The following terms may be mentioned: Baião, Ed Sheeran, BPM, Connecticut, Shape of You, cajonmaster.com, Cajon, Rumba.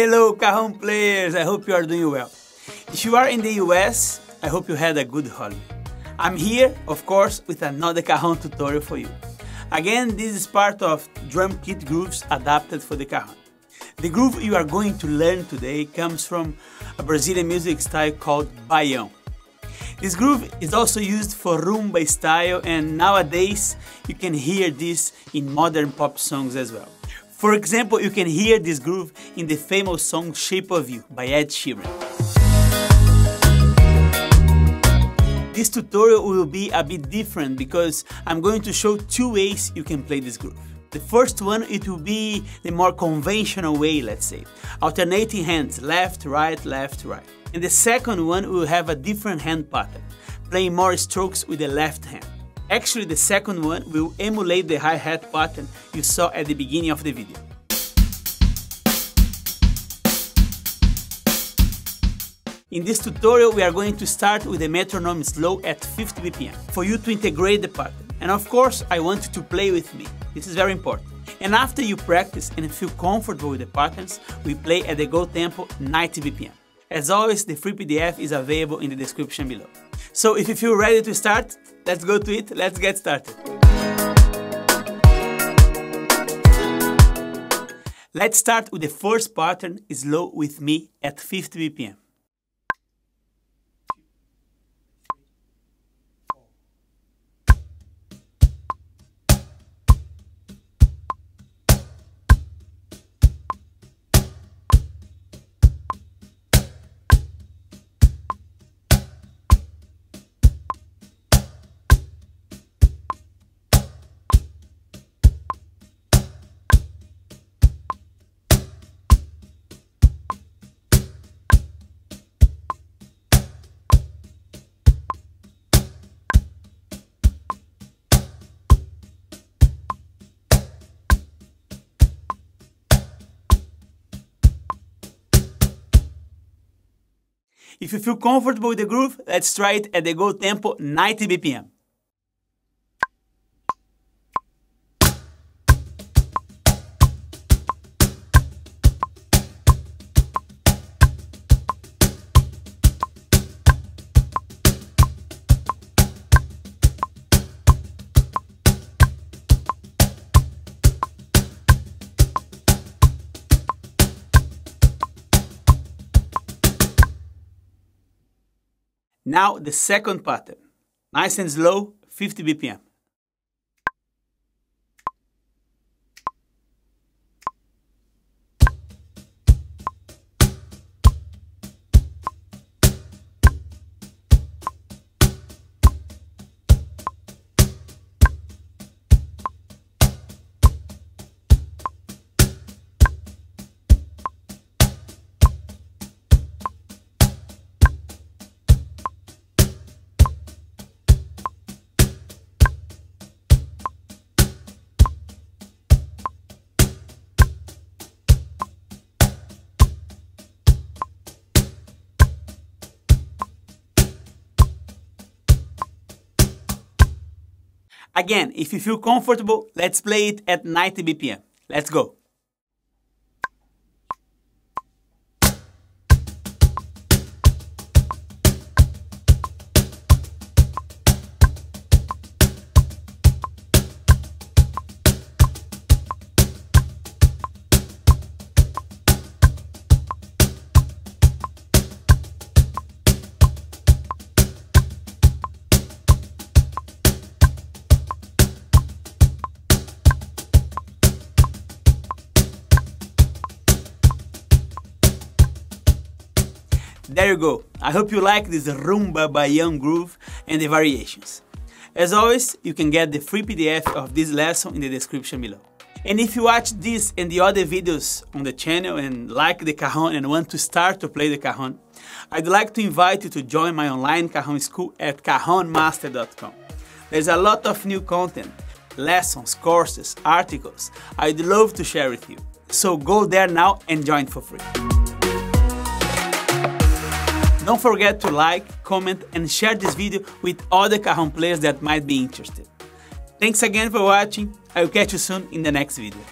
Hello Cajon players, I hope you are doing well. If you are in the US, I hope you had a good holiday. I'm here, of course, with another cajon tutorial for you. Again, this is part of drum kit grooves adapted for the cajon. The groove you are going to learn today comes from a Brazilian music style called Baião. This groove is also used for rumba style, and nowadays you can hear this in modern pop songs as well. For example, you can hear this groove in the famous song Shape of You by Ed Sheeran. This tutorial will be a bit different because I'm going to show two ways you can play this groove. The first one, it will be the more conventional way, let's say, alternating hands, left, right, left, right. And the second one will have a different hand pattern, playing more strokes with the left hand. Actually, the second one will emulate the hi-hat pattern you saw at the beginning of the video. In this tutorial, we are going to start with the metronome slow at 50 BPM for you to integrate the pattern. And of course, I want you to play with me. This is very important. And after you practice and feel comfortable with the patterns, we play at the go tempo 90 BPM. As always, the free PDF is available in the description below. So if you feel ready to start, let's go to it, let's get started. Let's start with the first pattern, slow with me at 50 BPM. If you feel comfortable with the groove, let's try it at the go tempo 90 BPM. Now the second pattern, nice and slow, 50 BPM. Again, if you feel comfortable, let's play it at 90 BPM. Let's go. There you go. I hope you like this Rumba Baião groove and the variations. As always, you can get the free PDF of this lesson in the description below. And if you watch this and the other videos on the channel and like the cajon and want to start to play the cajon, I'd like to invite you to join my online cajon school at cajonmaster.com. There's a lot of new content, lessons, courses, articles I'd love to share with you. So go there now and join for free. Don't forget to like, comment and share this video with other cajon players that might be interested. Thanks again for watching, I'll catch you soon in the next video.